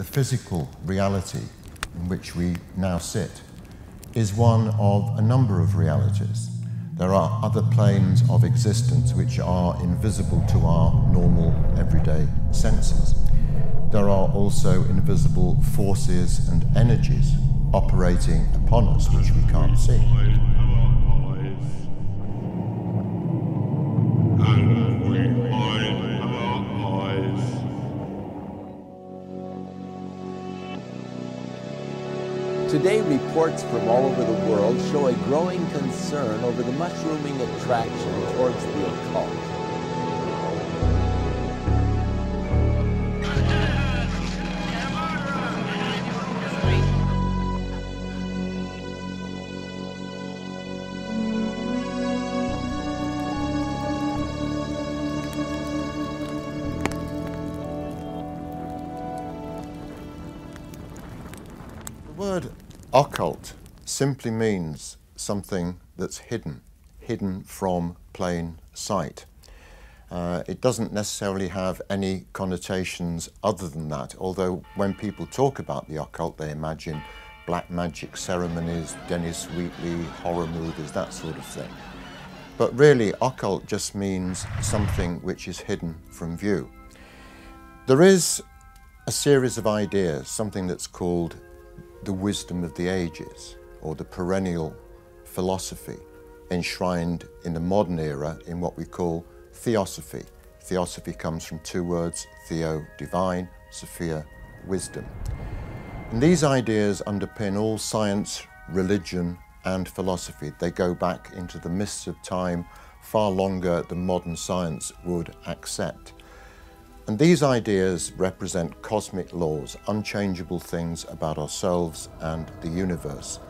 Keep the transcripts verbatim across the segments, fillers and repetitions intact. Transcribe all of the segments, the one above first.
the physical reality in which we now sit is one of a number of realities. There are other planes of existence which are invisible to our normal, everyday senses. There are also invisible forces and energies operating upon us which we can't see. Today, reports from all over the world show a growing concern over the mushrooming attraction towards the occult. Occult simply means something that's hidden, hidden from plain sight. Uh, it doesn't necessarily have any connotations other than that, although when people talk about the occult, they imagine black magic ceremonies, Dennis Wheatley, horror movies, that sort of thing. But really, occult just means something which is hidden from view. There is a series of ideas, something that's called the wisdom of the ages, or the perennial philosophy, enshrined in the modern era in what we call theosophy. Theosophy comes from two words, theo, divine, sophia, wisdom. And these ideas underpin all science, religion, and philosophy. They go back into the mists of time far longer than modern science would accept. And these ideas represent cosmic laws, unchangeable things about ourselves and the universe.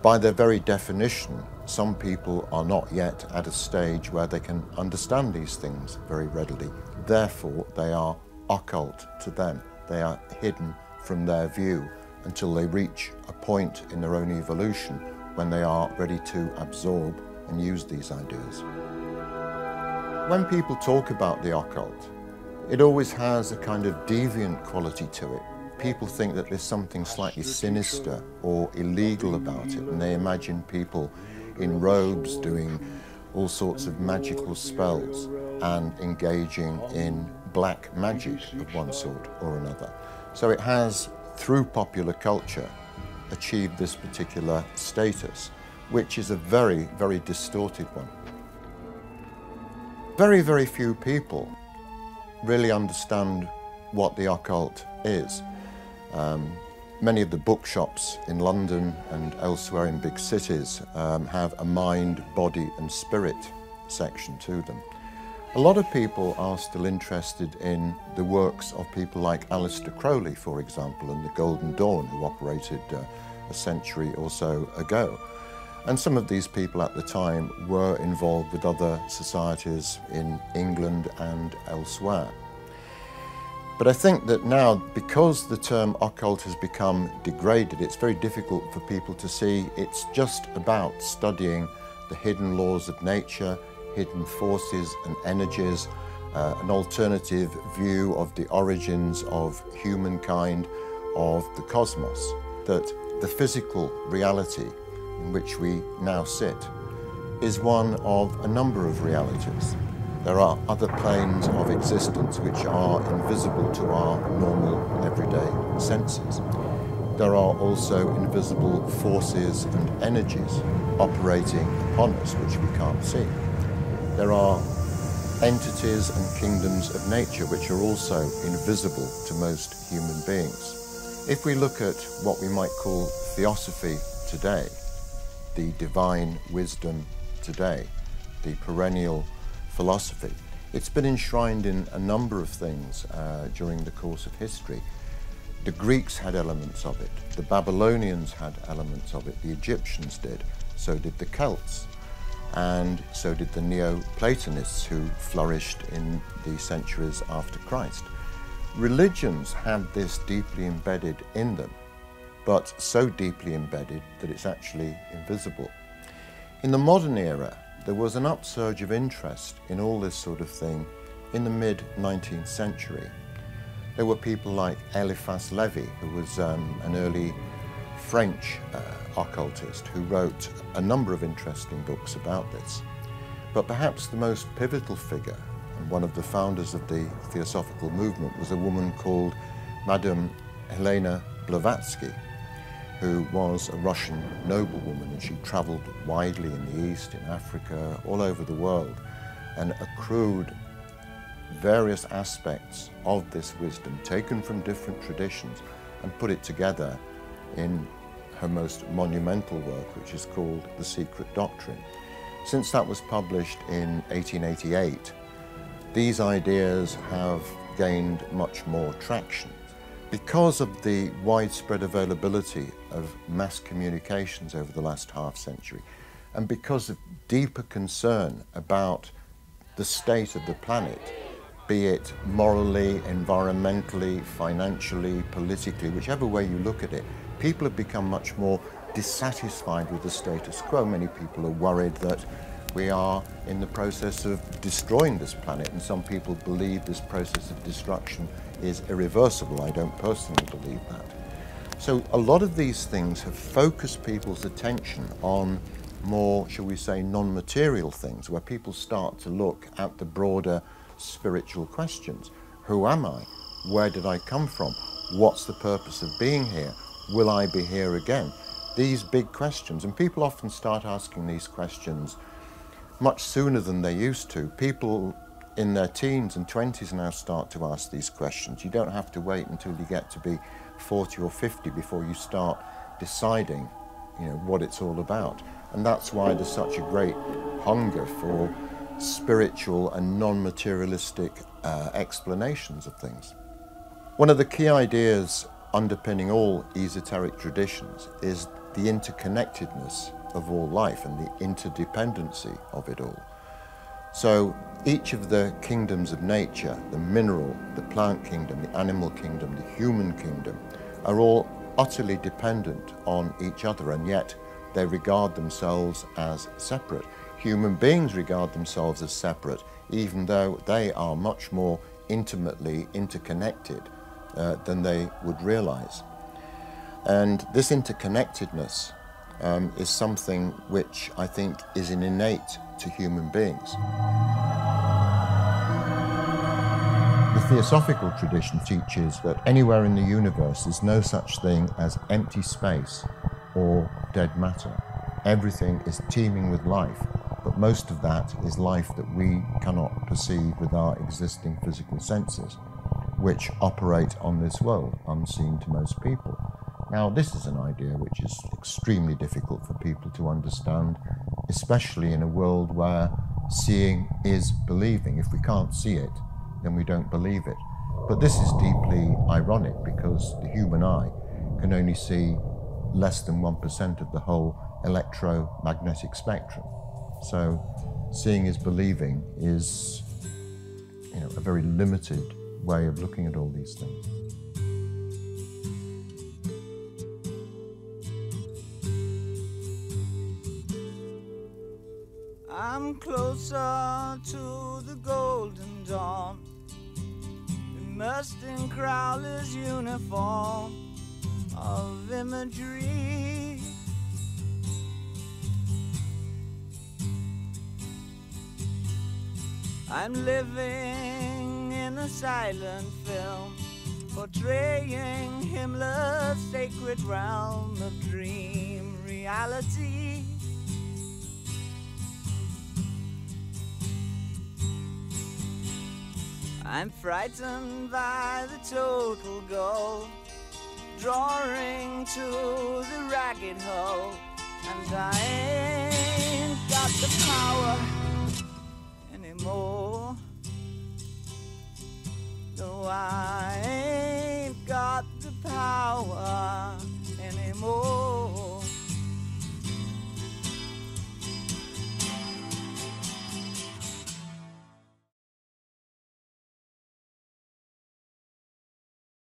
By their very definition, some people are not yet at a stage where they can understand these things very readily. Therefore, they are occult to them. They are hidden from their view until they reach a point in their own evolution when they are ready to absorb and use these ideas. When people talk about the occult, it always has a kind of deviant quality to it. People think that there's something slightly sinister or illegal about it, and they imagine people in robes doing all sorts of magical spells and engaging in black magic of one sort or another. So it has, through popular culture, achieved this particular status, which is a very, very distorted one. Very, very few people really understand what the occult is. Um, many of the bookshops in London and elsewhere in big cities um, have a mind, body and spirit section to them. A lot of people are still interested in the works of people like Aleister Crowley, for example, and the Golden Dawn, who operated uh, a century or so ago. And some of these people at the time were involved with other societies in England and elsewhere. But I think that now, because the term occult has become degraded, it's very difficult for people to see it's just about studying the hidden laws of nature, hidden forces and energies, uh, an alternative view of the origins of humankind, of the cosmos, that the physical reality in which we now sit is one of a number of realities. There are other planes of existence which are invisible to our normal, everyday senses. There are also invisible forces and energies operating upon us which we can't see. There are entities and kingdoms of nature which are also invisible to most human beings. If we look at what we might call theosophy today, the divine wisdom today, the perennial philosophy. It's been enshrined in a number of things uh, during the course of history. The Greeks had elements of it, the Babylonians had elements of it, the Egyptians did, so did the Celts, and so did the Neoplatonists who flourished in the centuries after Christ. Religions had this deeply embedded in them, but so deeply embedded that it's actually invisible. In the modern era, there was an upsurge of interest in all this sort of thing in the mid nineteenth century. There were people like Eliphas Levi, who was um, an early French uh, occultist who wrote a number of interesting books about this. But perhaps the most pivotal figure, and one of the founders of the Theosophical Movement, was a woman called Madame Helena Blavatsky, who was a Russian noblewoman, and she traveled widely in the East, in Africa, all over the world, and accrued various aspects of this wisdom, taken from different traditions, and put it together in her most monumental work, which is called The Secret Doctrine. Since that was published in eighteen eighty-eight, these ideas have gained much more traction. Because of the widespread availability of mass communications over the last half century, and because of deeper concern about the state of the planet, be it morally, environmentally, financially, politically, whichever way you look at it, people have become much more dissatisfied with the status quo. Many people are worried that we are in the process of destroying this planet, and some people believe this process of destruction is irreversible. I don't personally believe that. So a lot of these things have focused people's attention on more, shall we say, non-material things, where people start to look at the broader spiritual questions. Who am I? Where did I come from? What's the purpose of being here? Will I be here again? These big questions, and people often start asking these questions much sooner than they used to. People in their teens and twenties now start to ask these questions. You don't have to wait until you get to be forty or fifty before you start deciding, you know, what it's all about. And that's why there's such a great hunger for spiritual and non-materialistic uh, explanations of things. One of the key ideas underpinning all esoteric traditions is the interconnectedness of all life and the interdependency of it all. So each of the kingdoms of nature, the mineral, the plant kingdom, the animal kingdom, the human kingdom, are all utterly dependent on each other, and yet they regard themselves as separate. Human beings regard themselves as separate, even though they are much more intimately interconnected uh, than they would realize. And this interconnectedness Um, is something which I think is an innate to human beings. The Theosophical tradition teaches that anywhere in the universe there's no such thing as empty space or dead matter. Everything is teeming with life, but most of that is life that we cannot perceive with our existing physical senses, which operate on this world, unseen to most people. Now, this is an idea which is extremely difficult for people to understand, especially in a world where seeing is believing. If we can't see it, then we don't believe it. But this is deeply ironic, because the human eye can only see less than one percent of the whole electromagnetic spectrum. So seeing is believing is, you know, a very limited way of looking at all these things. I'm closer to the Golden Dawn, immersed in Crowley's uniform of imagery. I'm living in a silent film, portraying Himmler's sacred realm of dream reality. I'm frightened by the total goal, drawing to the ragged hole, and I ain't got the power.